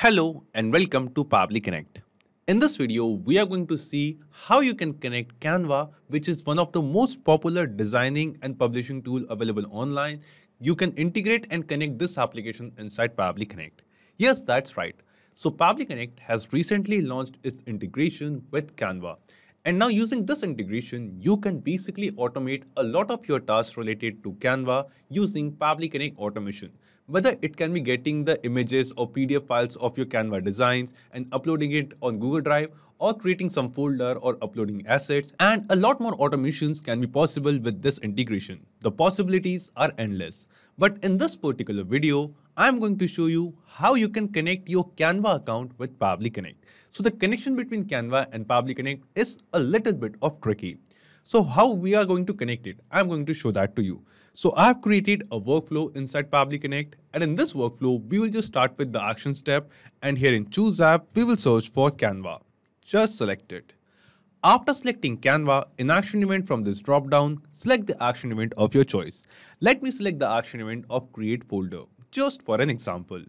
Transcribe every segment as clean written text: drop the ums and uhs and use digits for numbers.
Hello and welcome to Pabbly Connect. In this video, we are going to see how you can connect Canva, which is one of the most popular designing and publishing tool available online. You can integrate and connect this application inside Pabbly Connect. Yes, that's right. So Pabbly Connect has recently launched its integration with Canva. And now using this integration, you can basically automate a lot of your tasks related to Canva using Pabbly Connect automation. Whether it can be getting the images or PDF files of your Canva designs and uploading it on Google Drive or creating some folder or uploading assets, and a lot more automations can be possible with this integration. The possibilities are endless. But in this particular video, I'm going to show you how you can connect your Canva account with Pabbly Connect. So the connection between Canva and Pabbly Connect is a little bit of tricky. So how we are going to connect it, I'm going to show that to you. So I've created a workflow inside Pabbly Connect, and in this workflow, we will just start with the action step, and here in Choose App, we will search for Canva. Just select it. After selecting Canva, in Action Event from this drop-down, select the action event of your choice. Let me select the action event of Create Folder, just for an example.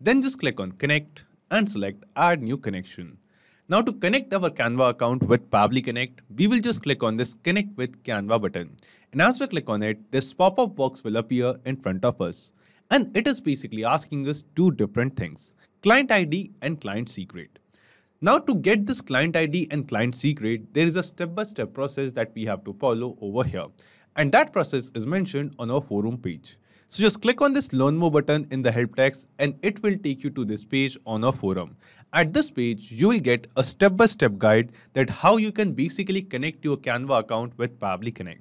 Then just click on Connect and select Add New Connection. Now to connect our Canva account with Pabbly Connect, we will just click on this Connect with Canva button. And as we click on it, this pop-up box will appear in front of us. And it is basically asking us two different things, client ID and client secret. Now to get this client ID and client secret, there is a step-by-step process that we have to follow over here. And that process is mentioned on our forum page. So just click on this Learn More button in the help text and it will take you to this page on our forum. At this page, you will get a step-by-step guide that how you can basically connect your Canva account with Pabbly Connect.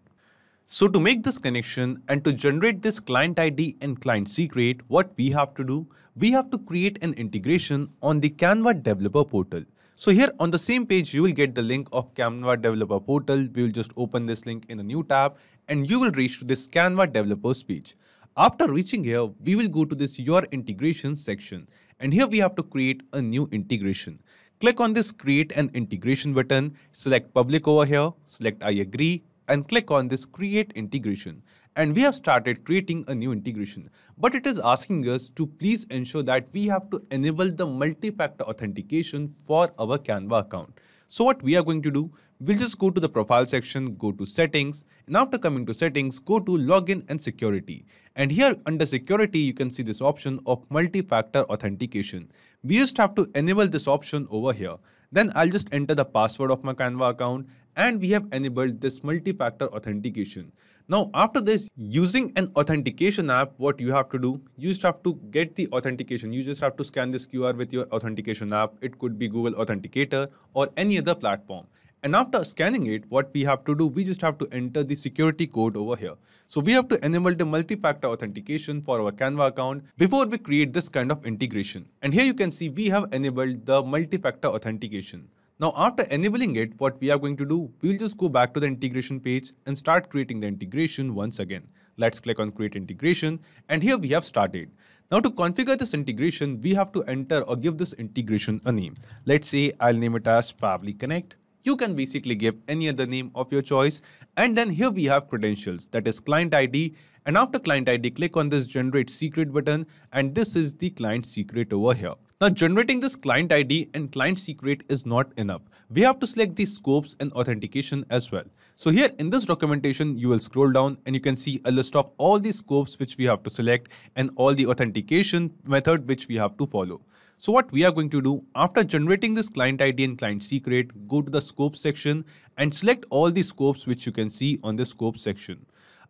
So to make this connection and to generate this client ID and client secret, what we have to do, we have to create an integration on the Canva Developer Portal. So here on the same page, you will get the link of Canva Developer Portal. We will just open this link in a new tab and you will reach to this Canva Developers page. After reaching here, we will go to this Your Integration section, and here we have to create a new integration. Click on this Create an Integration button, select Public over here, select I agree, and click on this Create Integration. And we have started creating a new integration, but it is asking us to please ensure that we have to enable the multi-factor authentication for our Canva account. So what we are going to do, we'll just go to the profile section, go to settings, and after coming to settings, go to login and security. And here under security, you can see this option of multi-factor authentication. We just have to enable this option over here. Then I'll just enter the password of my Canva account and we have enabled this multi-factor authentication. Now after this, using an authentication app, what you have to do, you just have to get the authentication. You just have to scan this QR with your authentication app. It could be Google Authenticator or any other platform. And after scanning it, what we have to do, we just have to enter the security code over here. So we have to enable the multi-factor authentication for our Canva account before we create this kind of integration. And here you can see we have enabled the multi-factor authentication. Now after enabling it, what we are going to do, we will just go back to the integration page and start creating the integration once again. Let's click on Create Integration and here we have started. Now to configure this integration, we have to enter or give this integration a name. Let's say I'll name it as Pabbly Connect. You can basically give any other name of your choice. And then here we have credentials, that is client ID. And after client ID, click on this Generate Secret button. And this is the client secret over here. Now generating this client ID and client secret is not enough. We have to select the scopes and authentication as well. So here in this documentation, you will scroll down and you can see a list of all the scopes which we have to select and all the authentication method which we have to follow. So what we are going to do, after generating this client ID and client secret, go to the scope section and select all the scopes which you can see on the scope section.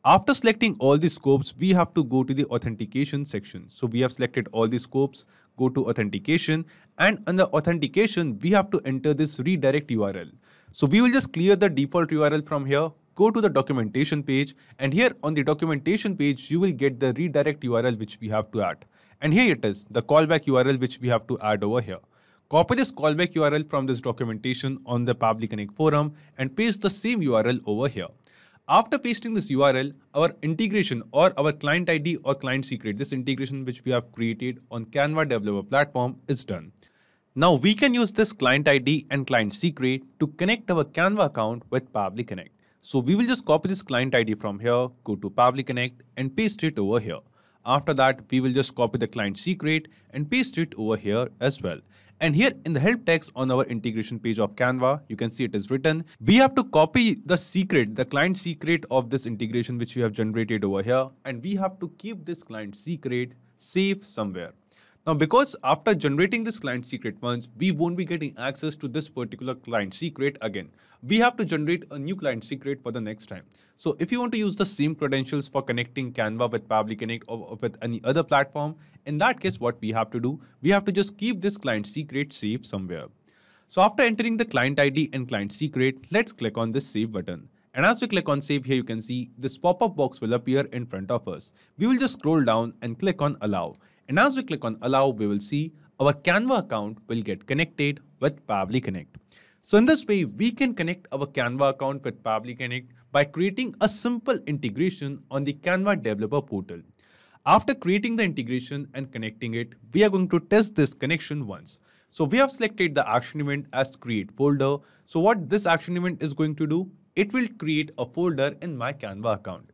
After selecting all the scopes, we have to go to the authentication section. So we have selected all the scopes, go to authentication, and under authentication, we have to enter this redirect URL. So we will just clear the default URL from here. Go to the documentation page, and here on the documentation page, you will get the redirect URL which we have to add. And here it is, the callback URL which we have to add over here. Copy this callback URL from this documentation on the Pabbly Connect forum and paste the same URL over here. After pasting this URL, our integration or our client ID or client secret, this integration which we have created on Canva Developer Platform is done. Now we can use this client ID and client secret to connect our Canva account with Pabbly Connect. So we will just copy this client ID from here, go to Pabbly Connect and paste it over here. After that, we will just copy the client secret and paste it over here as well. And here in the help text on our integration page of Canva, you can see it is written. We have to copy the secret, the client secret of this integration which we have generated over here. And we have to keep this client secret safe somewhere. Now, because after generating this client secret once, we won't be getting access to this particular client secret again. We have to generate a new client secret for the next time. So if you want to use the same credentials for connecting Canva with Pabbly Connect or with any other platform, in that case, what we have to do, we have to just keep this client secret safe somewhere. So after entering the client ID and client secret, let's click on this save button. And as we click on save here, you can see this pop-up box will appear in front of us. We will just scroll down and click on allow. And as we click on allow, we will see our Canva account will get connected with Pabbly Connect. So in this way, we can connect our Canva account with Pabbly Connect by creating a simple integration on the Canva Developer Portal. After creating the integration and connecting it, we are going to test this connection once. So we have selected the action event as create folder. So what this action event is going to do, it will create a folder in my Canva account.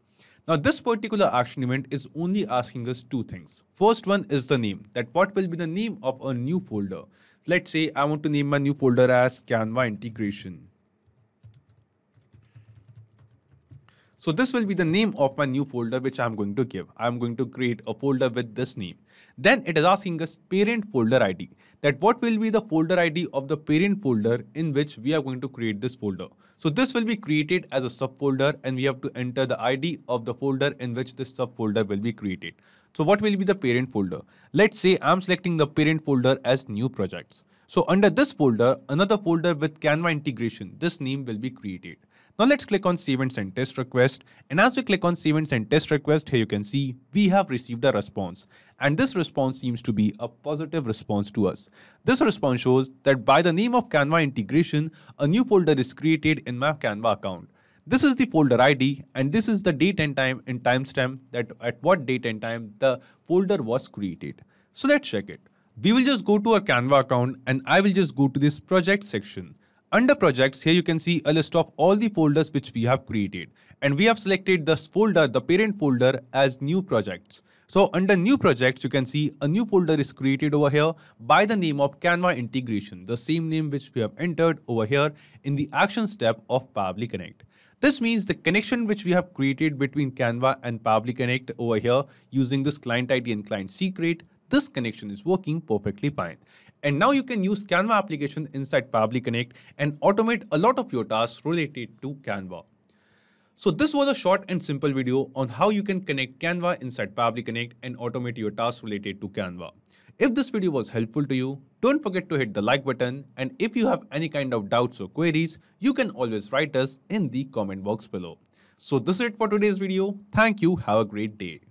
Now, this particular action event is only asking us two things. First one is the name, that what will be the name of a new folder. Let's say I want to name my new folder as Canva Integration. So this will be the name of my new folder which I'm going to give. I'm going to create a folder with this name. Then it is asking us parent folder ID, that what will be the folder ID of the parent folder in which we are going to create this folder. So this will be created as a subfolder and we have to enter the ID of the folder in which this subfolder will be created. So what will be the parent folder? Let's say I'm selecting the parent folder as new projects. So under this folder, another folder with Canva integration, this name will be created. Now let's click on save and send test request. And as we click on save and send test request, here you can see we have received a response. And this response seems to be a positive response to us. This response shows that by the name of Canva integration, a new folder is created in my Canva account. This is the folder ID and this is the date and time and timestamp, that at what date and time the folder was created. So let's check it. We will just go to our Canva account and I will just go to this project section. Under projects, here you can see a list of all the folders which we have created, and we have selected this folder, the parent folder, as new projects. So under new projects, you can see a new folder is created over here by the name of Canva Integration, the same name which we have entered over here in the action step of Pabbly Connect. This means the connection which we have created between Canva and Pabbly Connect over here using this client ID and client secret, this connection is working perfectly fine. And now you can use Canva application inside Pabbly Connect and automate a lot of your tasks related to Canva. So this was a short and simple video on how you can connect Canva inside Pabbly Connect and automate your tasks related to Canva. If this video was helpful to you, don't forget to hit the like button. And if you have any kind of doubts or queries, you can always write us in the comment box below. So this is it for today's video. Thank you. Have a great day.